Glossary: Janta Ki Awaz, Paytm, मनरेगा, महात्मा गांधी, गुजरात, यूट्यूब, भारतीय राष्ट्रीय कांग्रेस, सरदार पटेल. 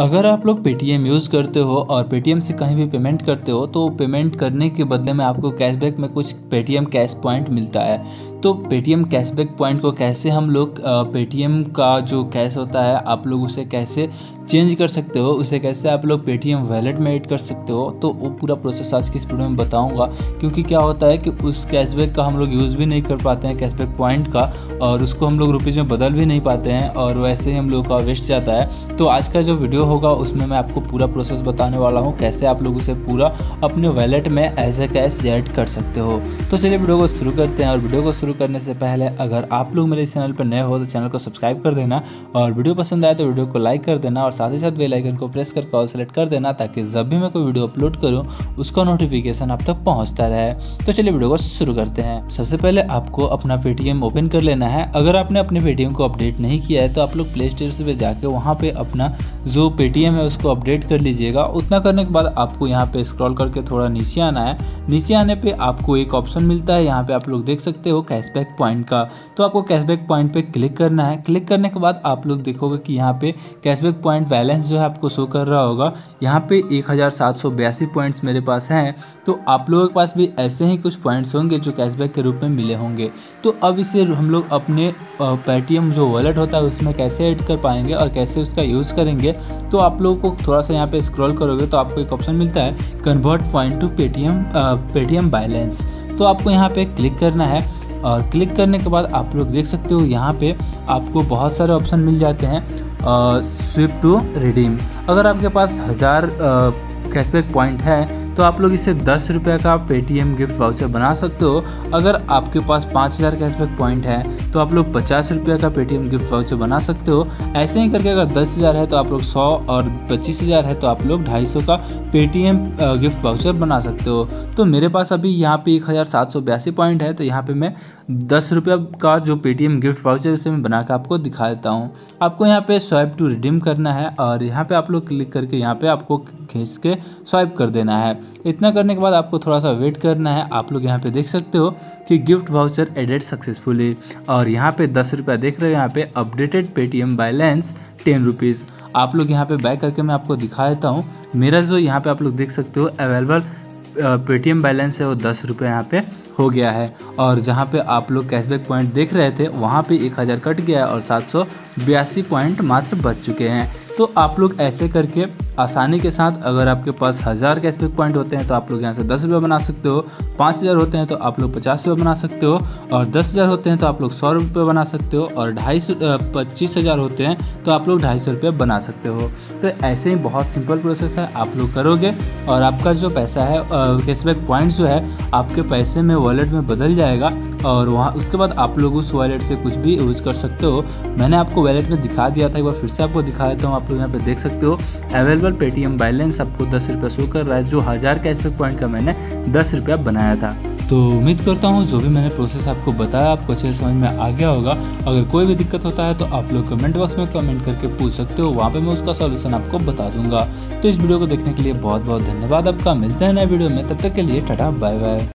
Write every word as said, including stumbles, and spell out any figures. अगर आप लोग पेटीएम यूज़ करते हो और पेटीएम से कहीं भी पेमेंट करते हो तो पेमेंट करने के बदले में आपको कैशबैक में कुछ पेटीएम कैश पॉइंट मिलता है। तो पेटीएम कैशबैक पॉइंट को कैसे हम लोग पेटीएम का जो कैश होता है आप लोग उसे कैसे चेंज कर सकते हो, उसे कैसे आप लोग पेटीएम वैलेट में ऐड कर सकते हो, तो वो पूरा प्रोसेस आज की इस वीडियो में बताऊंगा। क्योंकि क्या होता है कि उस कैशबैक का हम लोग यूज़ भी नहीं कर पाते हैं कैशबैक पॉइंट का, और उसको हम लोग रुपीज़ में बदल भी नहीं पाते हैं और वैसे ही हम लोग का वेस्ट जाता है। तो आज का जो वीडियो होगा उसमें मैं आपको पूरा प्रोसेस बताने वाला हूँ कैसे आप लोग उसे पूरा अपने वैलेट में एज ए कैश ऐड कर सकते हो। तो चलिए वीडियो को शुरू करते हैं। और वीडियो को शुरू करने से पहले अगर आप लोग मेरे इस चैनल पर नए हो तो चैनल को सब्सक्राइब कर देना, और वीडियो पसंद आए तो वीडियो को लाइक कर देना, और साथ ही साथ बेल आइकन को प्रेस करके ऑल सेलेक्ट कर देना ताकि जब भी मैं कोई वीडियो अपलोड करूं उसका नोटिफिकेशन आप तक पहुंचता रहे। तो चलिए वीडियो को शुरू करते हैं। सबसे पहले आपको अपना पेटीएम ओपन कर लेना है। अगर आपने अपने पेटीएम को अपडेट नहीं किया है तो आप लोग प्ले स्टोर पर जाके वहाँ पे अपना जो पेटीएम है उसको अपडेट कर लीजिएगा। उतना करने के बाद आपको यहाँ पे स्क्रॉल करके थोड़ा नीचे आना है। नीचे आने पे आपको एक ऑप्शन मिलता है, यहाँ पे आप लोग देख सकते हो कैशबैक पॉइंट का। तो आपको कैशबैक पॉइंट पे क्लिक करना है। क्लिक करने के बाद आप लोग देखोगे कि यहाँ पे कैशबैक पॉइंट बैलेंस जो है आपको शो कर रहा होगा। यहाँ पे एक हज़ार सात सौ बयासी पॉइंट्स मेरे पास हैं। तो आप लोगों के पास भी ऐसे ही कुछ पॉइंट्स होंगे जो कैशबैक के रूप में मिले होंगे। तो अब इसे हम लोग अपने पेटीएम जो वॉलेट होता है उसमें कैसे ऐड कर पाएंगे और कैसे उसका यूज़ करेंगे, तो आप लोगों को थोड़ा सा यहाँ पे स्क्रॉल करोगे तो आपको एक ऑप्शन मिलता है convert point to Paytm Paytm balance. तो आपको यहाँ पे क्लिक करना है, और क्लिक करने के बाद आप लोग देख सकते हो यहाँ पे आपको बहुत सारे ऑप्शन मिल जाते हैं स्विप टू रिडीम। अगर आपके पास हज़ार कैशबैक पॉइंट है तो आप लोग इसे दस रुपये का पेटीएम गिफ्ट वाउचर बना सकते हो। अगर आपके पास पाँच हज़ार कैशबैक पॉइंट है तो आप लोग पचास रुपये का पेटीएम गिफ्ट वाउचर बना सकते हो। ऐसे ही करके अगर दस हज़ार है तो आप लोग सौ, और पच्चीस हज़ार है तो आप लोग ढाई सौ का पेटीएम गिफ्ट वाउचर बना सकते हो। तो मेरे पास अभी यहाँ पे एक हज़ार सात सौ बयासी पॉइंट है, तो यहाँ पर मैं दस रुपये का जो पेटीएम गिफ्ट वाउचर उसे मैं बना कर आपको दिखा देता हूँ। आपको यहाँ पर स्वाइप टू रिडीम करना है, और यहाँ पर आप लोग क्लिक करके यहाँ पर आपको खींच के स्वाइप कर देना है। इतना करने के बाद आपको थोड़ा सा वेट करना है। आप लोग यहाँ पे देख सकते हो कि गिफ्ट वाउचर एडेड सक्सेसफुली, और यहाँ पे दस रुपया देख रहे हो, यहाँ पे updated Paytm balance ten rupees. आप लोग यहाँ पे बैक करके मैं आपको दिखा देता हूँ। मेरा जो यहाँ पे आप लोग देख सकते हो अवेलेबल पेटीएम बैलेंस है वो दस रुपये यहाँ पे हो गया है, और जहाँ पे आप लोग कैशबैक पॉइंट देख रहे थे वहाँ पे एक हज़ार कट गया है और सात सौ बयासी पॉइंट मात्र बच चुके हैं। तो आप लोग ऐसे करके आसानी के साथ, अगर आपके पास हज़ार कैशबैक पॉइंट होते हैं तो आप लोग यहाँ से दस रुपये बना सकते हो, पाँच हज़ार होते हैं तो आप लोग पचास रुपये बना सकते हो, और दस हज़ार होते हैं तो आप लोग सौ रुपये बना सकते हो, और ढाई सौ पच्चीस हज़ार होते हैं तो आप लोग ढाई सौ रुपये बना सकते हो। तो ऐसे ही बहुत सिंपल प्रोसेस है, आप लोग करोगे और आपका जो पैसा है कैशबैक पॉइंट जो है आपके पैसे में वॉलेट में बदल जाएगा, और वहाँ उसके बाद आप लोग उस वॉलेट से कुछ भी यूज़ कर सकते हो। मैंने आपको वॉलेट में दिखा दिया था, एक बार फिर से आपको दिखा देता हूँ। आप लोग यहाँ पे देख सकते हो अवेलेबल पेटीएम बैलेंस आपको दस रुपये शो कर रहा है, जो हज़ार कैशबैक पॉइंट का मैंने दस रुपया बनाया था। तो उम्मीद करता हूँ जो भी मैंने प्रोसेस आपको बताया आपको अच्छे से समझ में आ गया होगा। अगर कोई भी दिक्कत होता है तो आप लोग कमेंट बॉक्स में कमेंट करके पूछ सकते हो, वहाँ पे मैं उसका सॉल्यूशन आपको बता दूंगा। तो इस वीडियो को देखने के लिए बहुत बहुत धन्यवाद आपका। मिलते हैं नए वीडियो में, तब तक के लिए टाटा बाय बाय।